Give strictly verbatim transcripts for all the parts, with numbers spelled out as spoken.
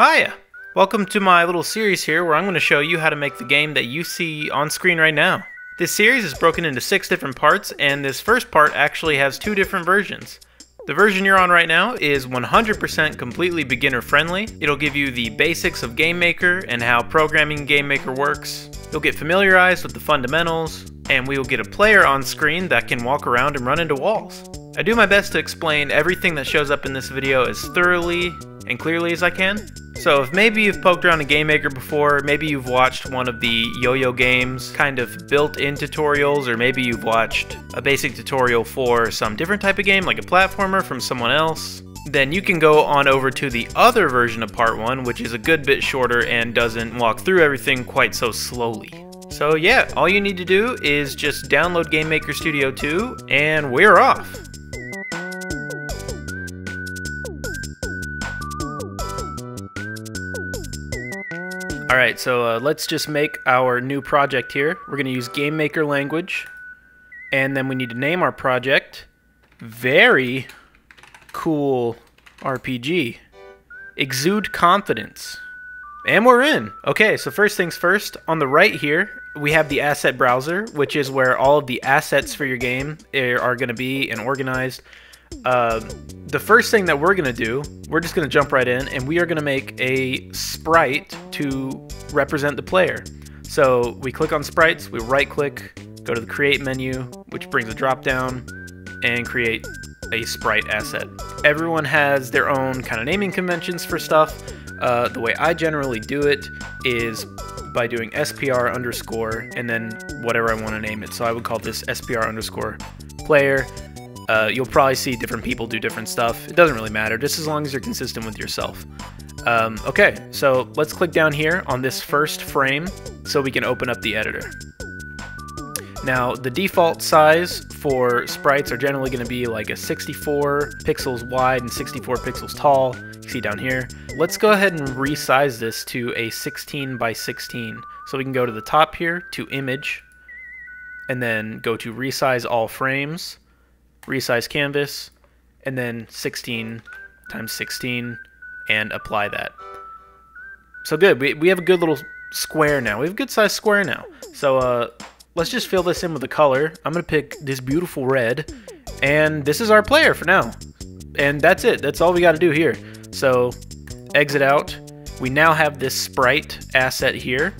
Hiya! Welcome to my little series here where I'm going to show you how to make the game that you see on screen right now. This series is broken into six different parts, and this first part actually has two different versions. The version you're on right now is one hundred percent completely beginner friendly. It'll give you the basics of GameMaker and how programming GameMaker works. You'll get familiarized with the fundamentals, and we will get a player on screen that can walk around and run into walls. I do my best to explain everything that shows up in this video as thoroughly and clearly as I can. So if maybe you've poked around a GameMaker before, maybe you've watched one of the yo-yo games kind of built-in tutorials, or maybe you've watched a basic tutorial for some different type of game, like a platformer from someone else, then you can go on over to the other version of part one, which is a good bit shorter and doesn't walk through everything quite so slowly. So yeah, all you need to do is just download GameMaker Studio two, and we're off! Alright, so uh, let's just make our new project here. We're going to use GameMaker language, and then we need to name our project Very Cool R P G. Exude confidence. And we're in! Okay, so first things first, on the right here, we have the asset browser, which is where all of the assets for your game are going to be and organized. Uh, the first thing that we're going to do, we're just going to jump right in, and we are going to make a sprite to represent the player. So we click on sprites, we right click, go to the create menu, which brings a drop down, and create a sprite asset. Everyone has their own kind of naming conventions for stuff. Uh, the way I generally do it is by doing S P R underscore and then whatever I want to name it. So I would call this S P R underscore player. Uh, you'll probably see different people do different stuff. It doesn't really matter, just as long as you're consistent with yourself. Um, okay, so let's click down here on this first frame so we can open up the editor. Now, the default size for sprites are generally going to be like a sixty-four pixels wide and sixty-four pixels tall. You see down here. Let's go ahead and resize this to a sixteen by sixteen. So we can go to the top here to image, and then go to resize all frames, resize canvas, and then sixteen times sixteen, and apply that. So good, we, we have a good little square now. We have a good size square now. So uh, let's just fill this in with a color. I'm gonna pick this beautiful red, and this is our player for now. And that's it, that's all we gotta do here. So exit out. We now have this sprite asset here.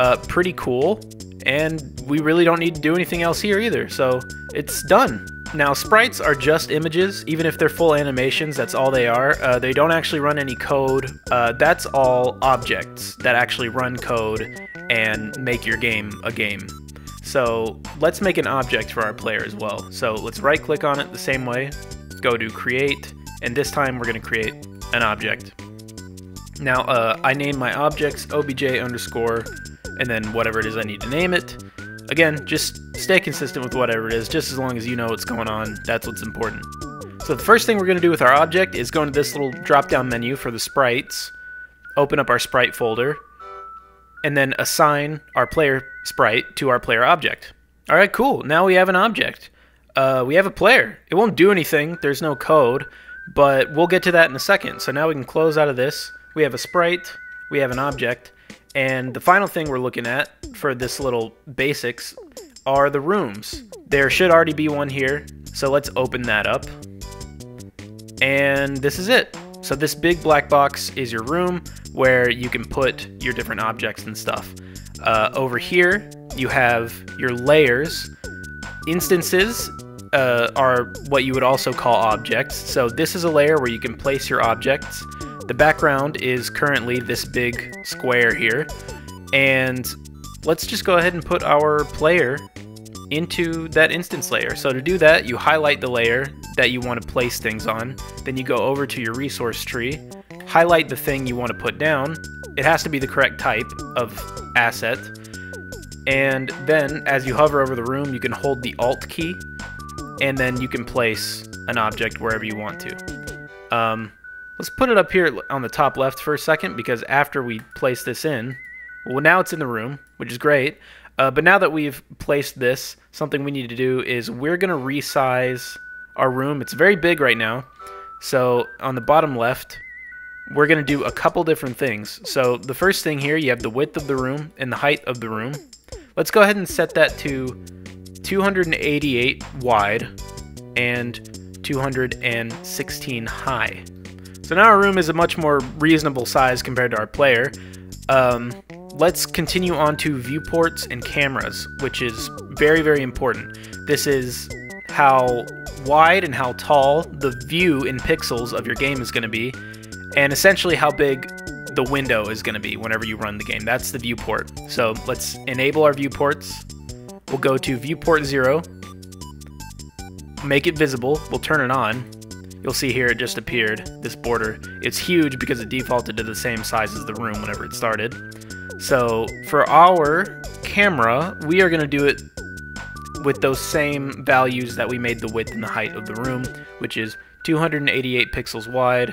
Uh, pretty cool, and we really don't need to do anything else here either, so it's done. Now, sprites are just images. Even if they're full animations, that's all they are. Uh, they don't actually run any code. Uh, that's all objects that actually run code and make your game a game. So let's make an object for our player as well. So let's right-click on it the same way. Go to Create, and this time we're going to create an object. Now, uh, I name my objects obj underscore, and then whatever it is I need to name it. Again, just stay consistent with whatever it is, just as long as you know what's going on, that's what's important. So the first thing we're going to do with our object is go into this little drop-down menu for the sprites, open up our sprite folder, and then assign our player sprite to our player object. Alright, cool, now we have an object. Uh, we have a player. It won't do anything, there's no code, but we'll get to that in a second. So now we can close out of this. We have a sprite, we have an object, and the final thing we're looking at for this little basics are the rooms. There should already be one here, so let's open that up. And this is it. So this big black box is your room where you can put your different objects and stuff. Uh, over here, you have your layers. Instances uh, are what you would also call objects. So this is a layer where you can place your objects. The background is currently this big square here, and let's just go ahead and put our player into that instance layer. So to do that, you highlight the layer that you want to place things on, then you go over to your resource tree, highlight the thing you want to put down, it has to be the correct type of asset, and then as you hover over the room, you can hold the Alt key, and then you can place an object wherever you want to. Um, Let's put it up here on the top left for a second, because after we place this in, well, now it's in the room, which is great. Uh, but now that we've placed this, something we need to do is we're going to resize our room. It's very big right now. So on the bottom left, we're going to do a couple different things. So the first thing here, you have the width of the room and the height of the room. Let's go ahead and set that to two hundred eighty-eight wide and two hundred sixteen high. So now our room is a much more reasonable size compared to our player. Um, let's continue on to viewports and cameras, which is very, very important. This is how wide and how tall the view in pixels of your game is going to be, and essentially how big the window is going to be whenever you run the game. That's the viewport. So let's enable our viewports. We'll go to viewport zero, make it visible, we'll turn it on. You'll see here it just appeared, this border. It's huge because it defaulted to the same size as the room whenever it started. So for our camera, we are going to do it with those same values that we made the width and the height of the room, which is two hundred eighty-eight pixels wide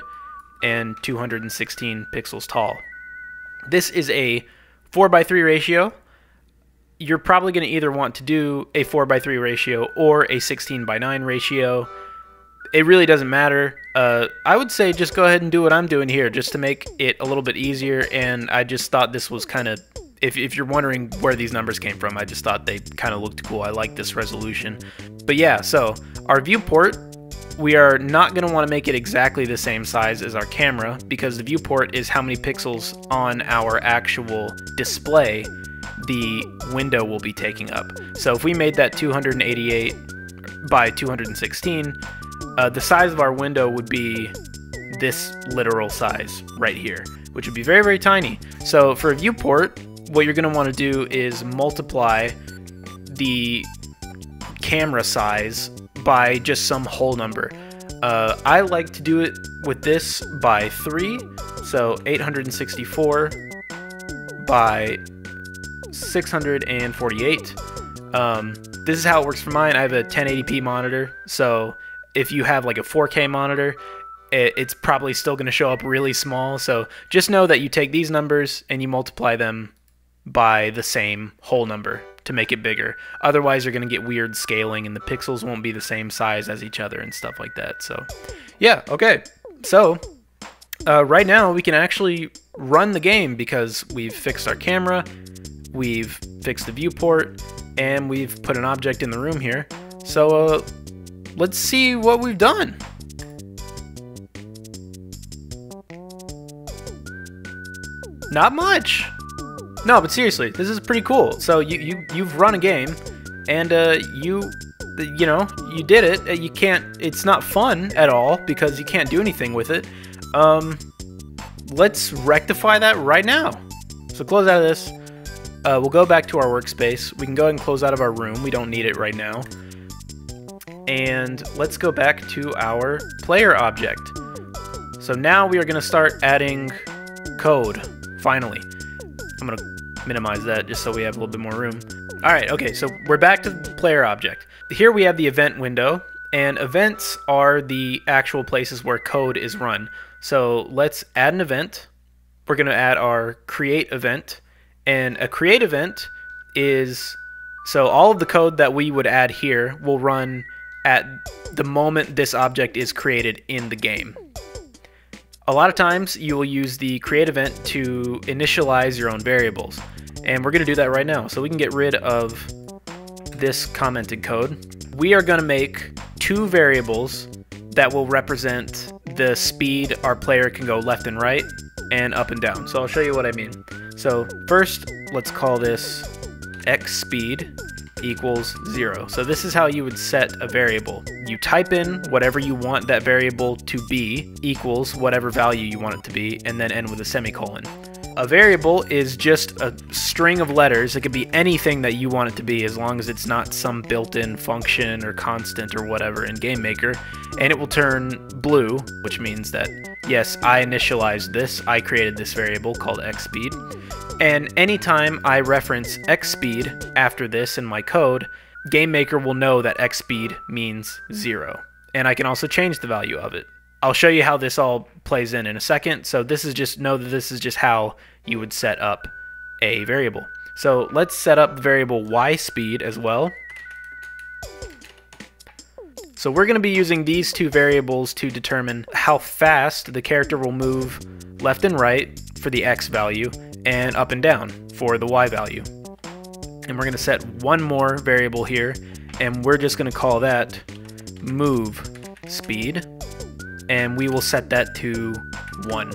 and two hundred sixteen pixels tall. This is a four by three ratio. You're probably going to either want to do a four by three ratio or a sixteen by nine ratio. It really doesn't matter. Uh, I would say just go ahead and do what I'm doing here just to make it a little bit easier, and I just thought this was kind of... If, if you're wondering where these numbers came from, I just thought they kind of looked cool. I like this resolution. But yeah, so our viewport, we are not going to want to make it exactly the same size as our camera, because the viewport is how many pixels on our actual display the window will be taking up. So if we made that two hundred eighty-eight by two hundred sixteen, uh, the size of our window would be this literal size right here, which would be very, very tiny. So for a viewport, what you're going to want to do is multiply the camera size by just some whole number. Uh, I like to do it with this by three, so eight hundred sixty-four by six hundred forty-eight. Um, this is how it works for mine. I have a ten eighty p monitor, so if you have like a four K monitor, it's probably still going to show up really small. So just know that you take these numbers and you multiply them by the same whole number to make it bigger. Otherwise, you're going to get weird scaling and the pixels won't be the same size as each other and stuff like that. So yeah, okay. So uh, right now we can actually run the game because we've fixed our camera, we've fixed the viewport, and we've put an object in the room here. So uh, let's see what we've done. Not much. No, but seriously, this is pretty cool. So you, you, you've run a game, and uh, you, you know, you did it. You can't, it's not fun at all because you can't do anything with it. Um, let's rectify that right now. So close out of this. Uh, we'll go back to our workspace. We can go ahead and close out of our room. We don't need it right now. And let's go back to our player object. So now we are going to start adding code, finally. I'm going to minimize that just so we have a little bit more room. All right, okay, so we're back to the player object. Here we have the event window, and events are the actual places where code is run. So let's add an event. We're going to add our create event, and a create event is, so all of the code that we would add here will run at the moment this object is created in the game. A lot of times you will use the create event to initialize your own variables, and we're going to do that right now. So we can get rid of this commented code. We are going to make two variables that will represent the speed our player can go left and right and up and down. So I'll show you what I mean. So first, let's call this x speed equals zero. So this is how you would set a variable. You type in whatever you want that variable to be equals whatever value you want it to be, and then end with a semicolon. A variable is just a string of letters. It could be anything that you want it to be, as long as it's not some built-in function or constant or whatever in GameMaker, and it will turn blue, which means that, yes, I initialized this. I created this variable called xSpeed, and anytime I reference xSpeed after this in my code, GameMaker will know that xSpeed means zero, and I can also change the value of it. I'll show you how this all plays in in a second. So this is just, know that this is just how you would set up a variable. So let's set up the variable y speed as well. So we're going to be using these two variables to determine how fast the character will move left and right for the X value and up and down for the Y value. And we're going to set one more variable here, and we're just going to call that move speed, and we will set that to one.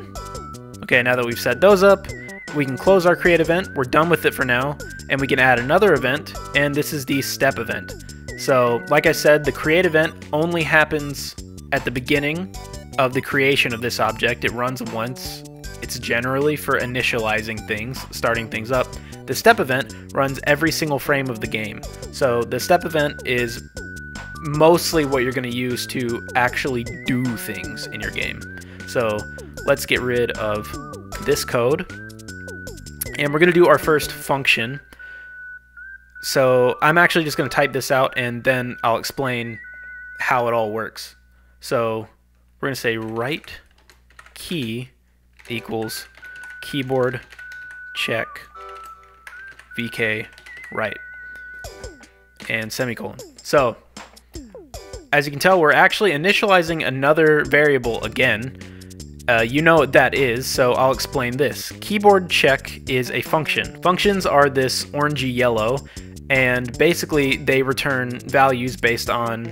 Okay, now that we've set those up, we can close our create event. We're done with it for now, and we can add another event, and this is the step event. So like I said, the create event only happens at the beginning of the creation of this object. It runs once. It's generally for initializing things, starting things up. The step event runs every single frame of the game. So the step event is mostly what you're going to use to actually do things in your game. So let's get rid of this code, and we're going to do our first function. So I'm actually just going to type this out, and then I'll explain how it all works. So we're going to say right key equals keyboard check vk right and semicolon. So as you can tell, we're actually initializing another variable again. Uh, you know what that is, so I'll explain this. Keyboard check is a function. Functions are this orangey yellow, and basically they return values based on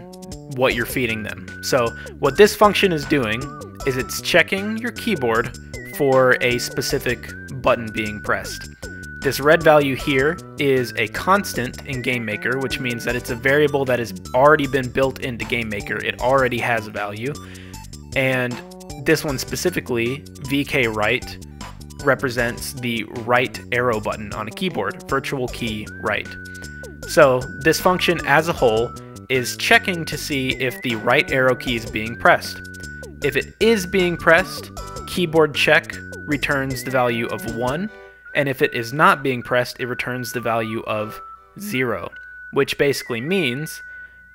what you're feeding them. So what this function is doing is it's checking your keyboard for a specific button being pressed. This red value here is a constant in GameMaker, which means that it's a variable that has already been built into GameMaker. It already has a value. And this one specifically, V K right, represents the right arrow button on a keyboard, virtual key right. So this function as a whole is checking to see if the right arrow key is being pressed. If it is being pressed, keyboard check returns the value of one. And if it is not being pressed, it returns the value of zero, which basically means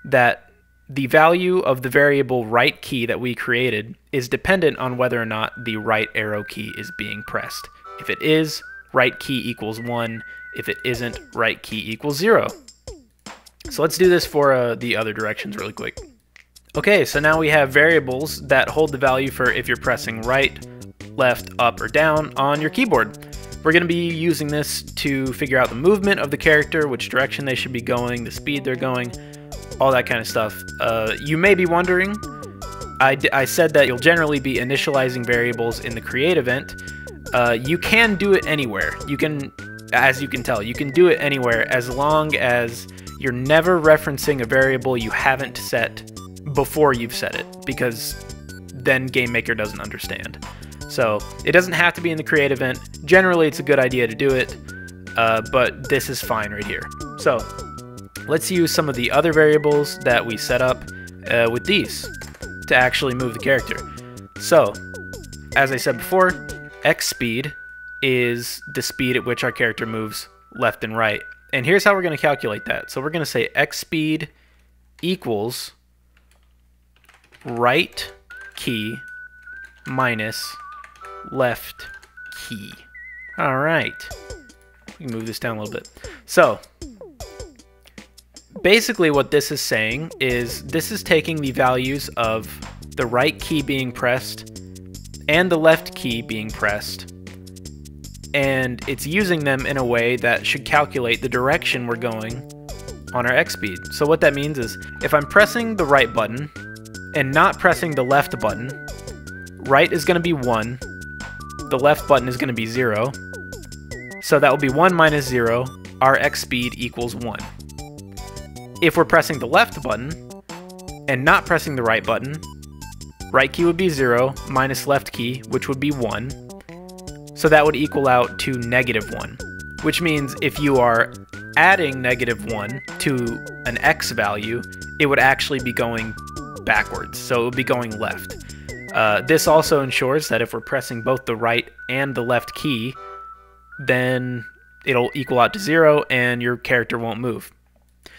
that the value of the variable right key that we created is dependent on whether or not the right arrow key is being pressed. If it is, right key equals one. If it isn't, right key equals zero. So let's do this for uh, the other directions really quick. Okay, so now we have variables that hold the value for if you're pressing right, left, up, or down on your keyboard. We're going to be using this to figure out the movement of the character, which direction they should be going, the speed they're going, all that kind of stuff. Uh, you may be wondering, I, d I said that you'll generally be initializing variables in the create event. Uh, you can do it anywhere. You can, as you can tell, you can do it anywhere as long as you're never referencing a variable you haven't set before you've set it, because then GameMaker doesn't understand. So it doesn't have to be in the create event. Generally, it's a good idea to do it, uh, but this is fine right here. So let's use some of the other variables that we set up uh, with these to actually move the character. So as I said before, X speed is the speed at which our character moves left and right. And here's how we're going to calculate that. So we're going to say X speed equals right key minus left key. All right, we can move this down a little bit. So basically what this is saying is this is taking the values of the right key being pressed and the left key being pressed, and it's using them in a way that should calculate the direction we're going on our X speed. So what that means is if I'm pressing the right button and not pressing the left button, right is going to be one, the left button is going to be zero, so that will be one minus zero, our X speed equals one. If we're pressing the left button and not pressing the right button, right key would be zero minus left key, which would be one, so that would equal out to negative one, which means if you are adding negative one to an X value, it would actually be going backwards, so it would be going left. Uh, this also ensures that if we're pressing both the right and the left key, then it'll equal out to zero and your character won't move.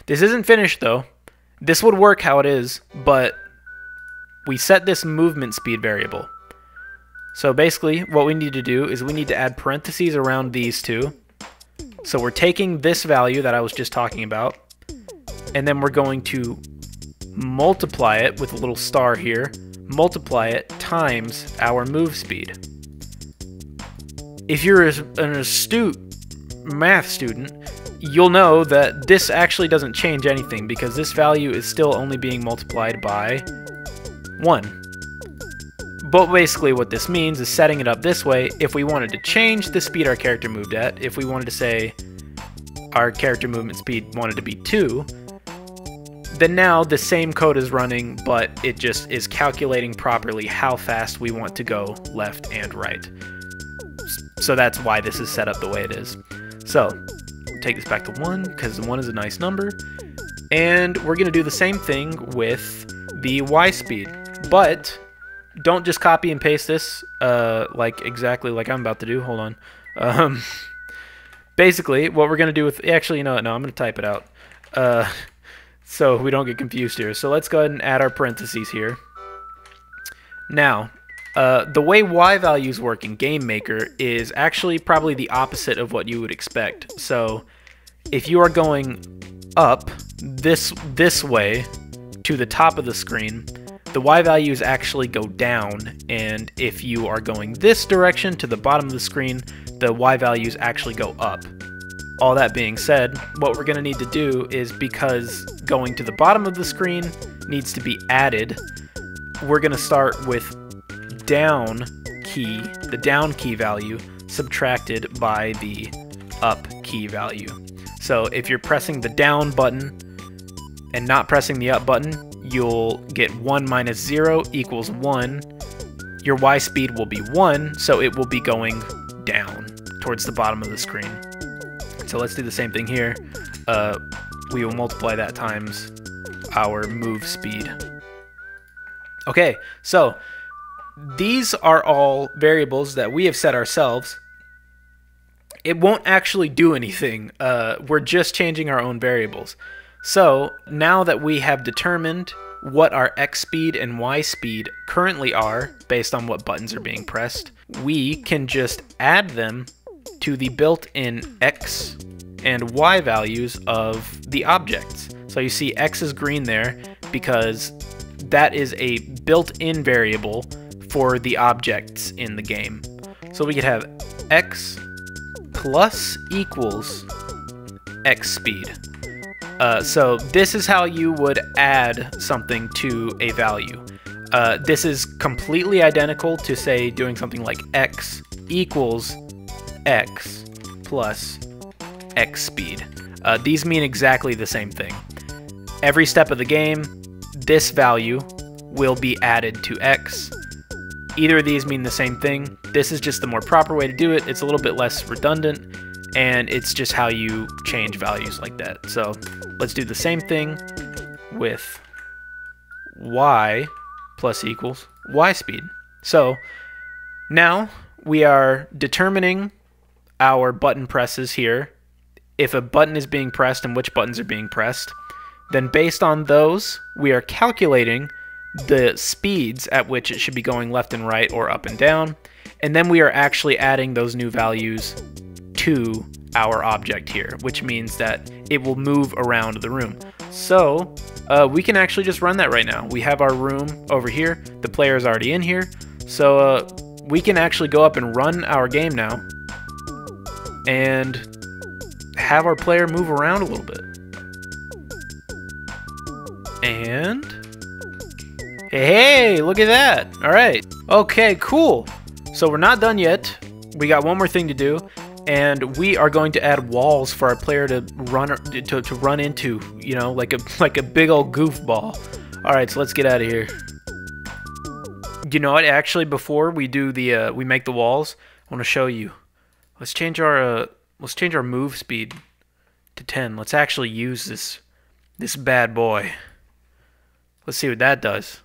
This isn't finished though. This would work how it is, but we set this movement speed variable. So basically what we need to do is we need to add parentheses around these two. So we're taking this value that I was just talking about, and then we're going to multiply it with a little star here, multiply it times our move speed. If you're an astute math student, you'll know that this actually doesn't change anything because this value is still only being multiplied by one. But basically what this means is setting it up this way, if we wanted to change the speed our character moved at, if we wanted to say our character movement speed wanted to be two, then now the same code is running, but it just is calculating properly how fast we want to go left and right. So that's why this is set up the way it is. So take this back to one, because one is a nice number. And we're going to do the same thing with the Y speed. But don't just copy and paste this uh, like exactly like I'm about to do. Hold on. Um, basically, what we're going to do with... Actually, you know what? No, I'm going to type it out. Uh, so we don't get confused here. So let's go ahead and add our parentheses here. Now... Uh, the way Y values work in GameMaker is actually probably the opposite of what you would expect. So if you are going up this this way to the top of the screen, the Y values actually go down, and if you are going this direction to the bottom of the screen, the Y values actually go up. All that being said, what we're going to need to do is, because going to the bottom of the screen needs to be added, we're going to start with down key, the down key value subtracted by the up key value. So if you're pressing the down button and not pressing the up button, you'll get one minus zero equals one. Your Y speed will be one, so it will be going down towards the bottom of the screen. So let's do the same thing here. Uh, we will multiply that times our move speed. Okay, so these are all variables that we have set ourselves. It won't actually do anything. Uh, we're just changing our own variables. So now that we have determined what our X speed and Y speed currently are, based on what buttons are being pressed, we can just add them to the built-in X and Y values of the objects. So you see X is green there because that is a built-in variable for the objects in the game. So we could have X plus equals X speed. Uh, so this is how you would add something to a value. Uh, this is completely identical to, say, doing something like X equals X plus X speed. Uh, these mean exactly the same thing. Every step of the game, this value will be added to X. Either of these mean the same thing. This is just the more proper way to do it. It's a little bit less redundant, and it's just how you change values like that. So let's do the same thing with Y plus equals Y speed. So now we are determining our button presses here. If a button is being pressed and which buttons are being pressed, then based on those, we are calculating the speeds at which it should be going left and right or up and down, and then we are actually adding those new values to our object here, which means that it will move around the room. So uh, we can actually just run that right now. We have our room over here, the player is already in here, so uh, we can actually go up and run our game now and have our player move around a little bit. And hey, look at that. All right. Okay, cool. So we're not done yet. We got one more thing to do, and we are going to add walls for our player to run to, to run into, you know, like a like a big old goofball. All right, so let's get out of here. You know what? Actually, before we do the uh, we make the walls, I want to show you. Let's change our uh, let's change our move speed to ten. Let's actually use this this bad boy. Let's see what that does.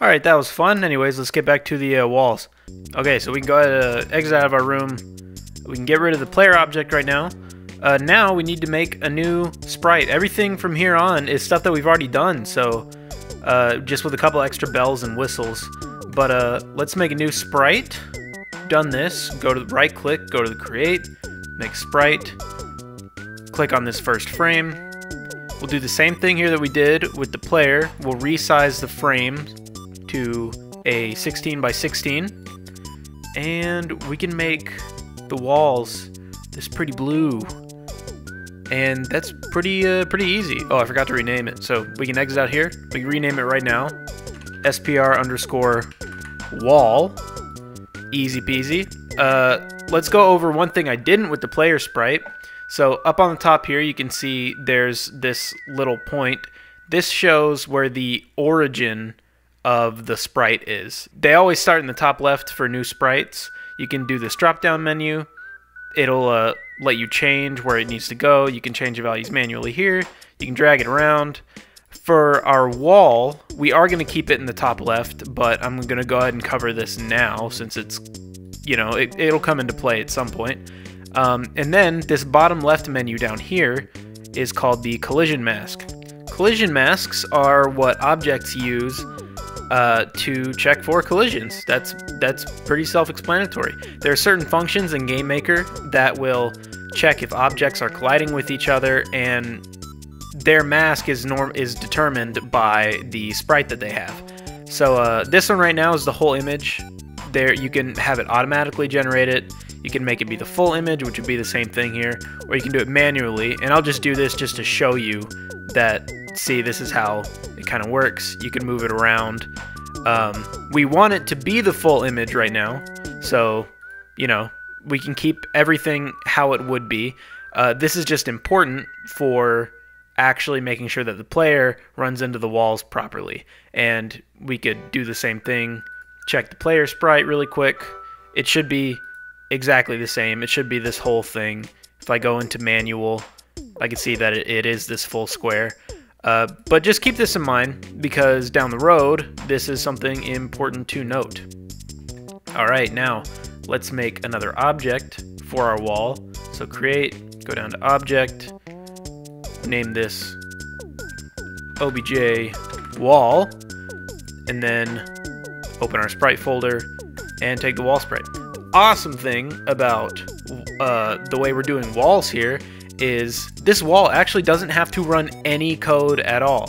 Alright, that was fun. Anyways, let's get back to the uh, walls. Okay, so we can go ahead and uh, exit out of our room. We can get rid of the player object right now. Uh, now we need to make a new sprite. Everything from here on is stuff that we've already done, so uh, just with a couple extra bells and whistles. But uh, let's make a new sprite. Done this. Go to the right click, go to the create, make sprite. Click on this first frame. We'll do the same thing here that we did with the player. We'll resize the frame to a sixteen by sixteen. And we can make the walls this pretty blue. And that's pretty uh, pretty easy. Oh, I forgot to rename it. So we can exit out here. We can rename it right now. S P R underscore wall. Easy peasy. Uh, let's go over one thing I didn't with the player sprite. So up on the top here, you can see there's this little point. This shows where the origin of the sprite is. They always start in the top left for new sprites. You can do this drop-down menu. It'll uh, let you change where it needs to go. You can change the values manually here. You can drag it around. For our wall, we are going to keep it in the top left, but I'm going to go ahead and cover this now since it's, you know, it, it'll come into play at some point. Um, and then this bottom left menu down here is called the collision mask. Collision masks are what objects use Uh, to check for collisions. That's that's pretty self-explanatory. There are certain functions in GameMaker that will check if objects are colliding with each other, and their mask is norm is determined by the sprite that they have. So uh, this one right now is the whole image. There you can have it automatically generate it. You can make it be the full image, which would be the same thing here, or you can do it manually. And I'll just do this just to show you that. See, this is how it kind of works. You can move it around. Um, we want it to be the full image right now, so you know we can keep everything how it would be. Uh, this is just important for actually making sure that the player runs into the walls properly. And we could do the same thing. Check the player sprite really quick. It should be exactly the same. It should be this whole thing. If I go into manual, I can see that it, it is this full square. Uh, but just keep this in mind, because down the road, this is something important to note. Alright, now, let's make another object for our wall. So create, go down to object, name this obj wall, and then open our sprite folder and take the wall sprite. The awesome thing about uh, the way we're doing walls here is this wall actually doesn't have to run any code at all.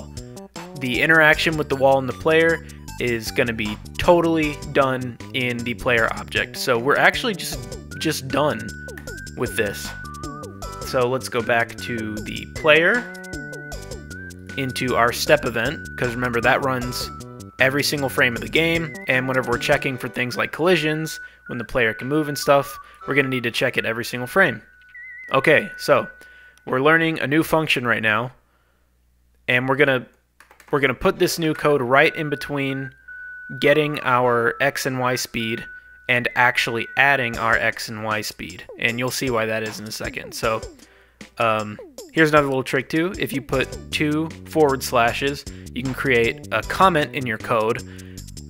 The interaction with the wall and the player is going to be totally done in the player object. So we're actually just just done with this. So let's go back to the player, into our step event, because remember that runs every single frame of the game, and whenever we're checking for things like collisions, when the player can move and stuff, we're going to need to check it every single frame. Okay, so we're learning a new function right now, and we're gonna we're gonna put this new code right in between getting our x and y speed and actually adding our x and y speed, and you'll see why that is in a second. So um, here's another little trick too. If you put two forward slashes, you can create a comment in your code,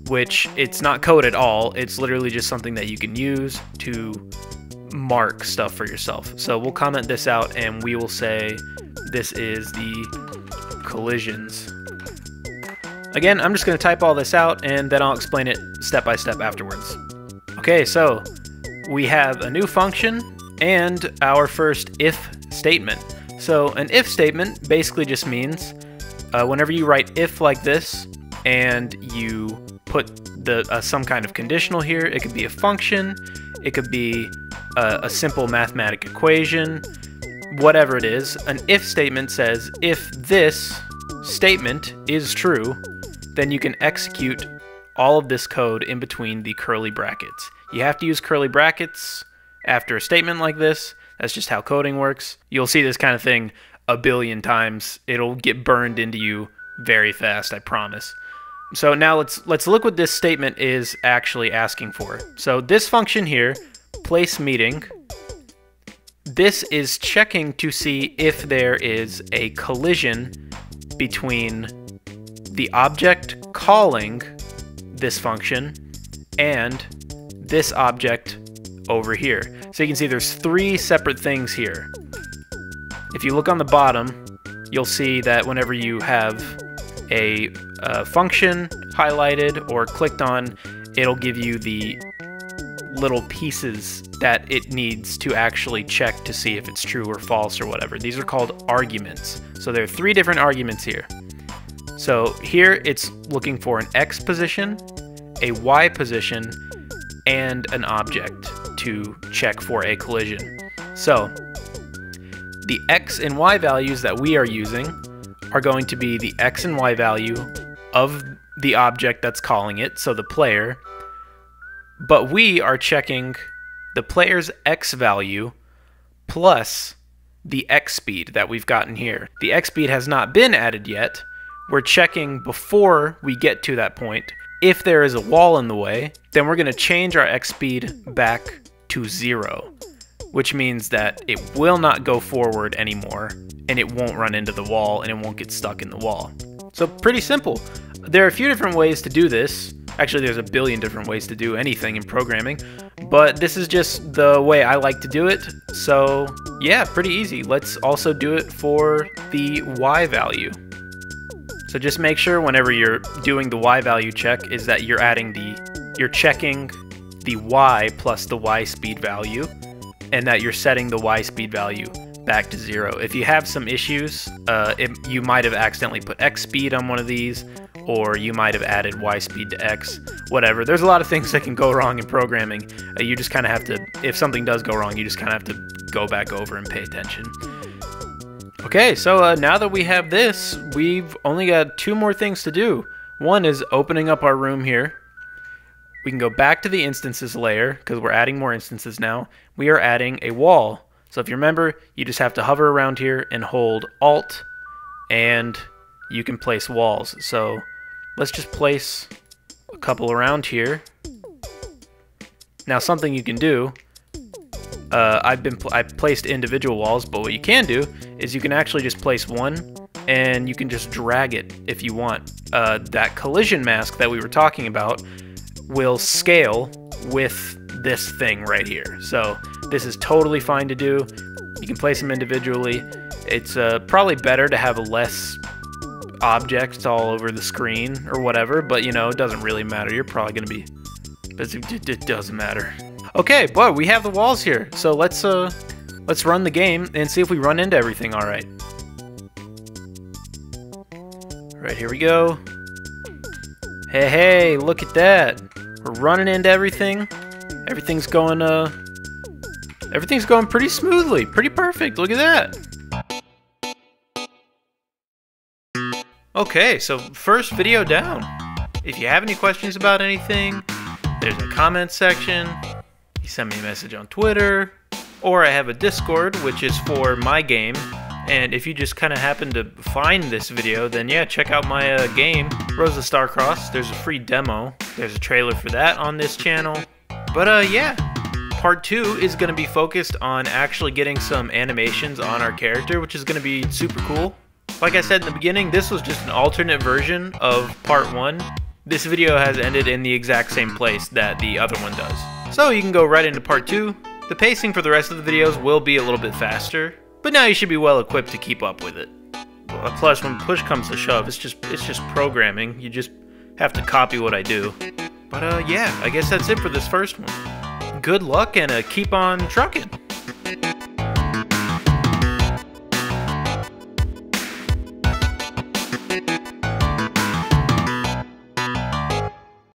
which it's not code at all. It's literally just something that you can use to mark stuff for yourself. So we'll comment this out and we will say this is the collisions. Again, I'm just going to type all this out and then I'll explain it step by step afterwards. Okay, so we have a new function and our first if statement. So an if statement basically just means uh, whenever you write if like this and you put the uh, some kind of conditional here, it could be a function, it could be Uh, a simple mathematic equation, whatever it is. An if statement says if this statement is true, then you can execute all of this code in between the curly brackets. You have to use curly brackets after a statement like this. That's just how coding works. You'll see this kind of thing a billion times. It'll get burned into you very fast, I promise. So now let's let's look what this statement is actually asking for. So this function here, place meeting, this is checking to see if there is a collision between the object calling this function and this object over here. So you can see there's three separate things here. If you look on the bottom, you'll see that whenever you have a, a function highlighted or clicked on, it'll give you the little pieces that it needs to actually check to see if it's true or false or whatever. These are called arguments. So there are three different arguments here. So here it's looking for an X position, a Y position, and an object to check for a collision. So the X and Y values that we are using are going to be the X and Y value of the object that's calling it, so the player, but we are checking the player's X value plus the X speed that we've gotten here. The X speed has not been added yet. We're checking before we get to that point. If there is a wall in the way, then we're gonna change our X speed back to zero, which means that it will not go forward anymore, and it won't run into the wall, and it won't get stuck in the wall. So pretty simple. There are a few different ways to do this. Actually, there's a billion different ways to do anything in programming, but this is just the way I like to do it. So yeah, pretty easy. Let's also do it for the Y value. So just make sure whenever you're doing the Y value check is that you're adding the, you're checking the Y plus the Y speed value, and that you're setting the Y speed value back to zero. If you have some issues, uh, it, you might have accidentally put X speed on one of these, or you might have added Y speed to X, whatever. There's a lot of things that can go wrong in programming. Uh, you just kind of have to, if something does go wrong, you just kind of have to go back over and pay attention. Okay, so uh, now that we have this, we've only got two more things to do. One is opening up our room here. We can go back to the instances layer because we're adding more instances now. We are adding a wall. So if you remember, you just have to hover around here and hold Alt, and you can place walls. So let's just place a couple around here. Now something you can do, uh, I've been pl- I placed individual walls, but what you can do is you can actually just place one and you can just drag it if you want. Uh, that collision mask that we were talking about will scale with this thing right here. So this is totally fine to do. You can place them individually. It's uh, probably better to have less objects all over the screen or whatever, but you know, it doesn't really matter. You're probably gonna be, it doesn't matter. Okay, but we have the walls here. So let's, uh, let's run the game and see if we run into everything all right. All right, here we go. Hey, hey, look at that. We're running into everything. Everything's going, uh, everything's going pretty smoothly, pretty perfect. Look at that. Okay, so first video down. If you have any questions about anything, there's a comment section. You send me a message on Twitter, or I have a Discord, which is for my game. And if you just kind of happen to find this video, then yeah, check out my uh, game, Rose of Starcross. There's a free demo. There's a trailer for that on this channel. But uh, yeah, part two is going to be focused on actually getting some animations on our character, which is going to be super cool. Like I said in the beginning, this was just an alternate version of part one. This video has ended in the exact same place that the other one does. So you can go right into part two. The pacing for the rest of the videos will be a little bit faster, but now you should be well equipped to keep up with it. Plus, when push comes to shove, it's just it's just programming. You just have to copy what I do. But uh, yeah, I guess that's it for this first one. Good luck and uh, keep on trucking.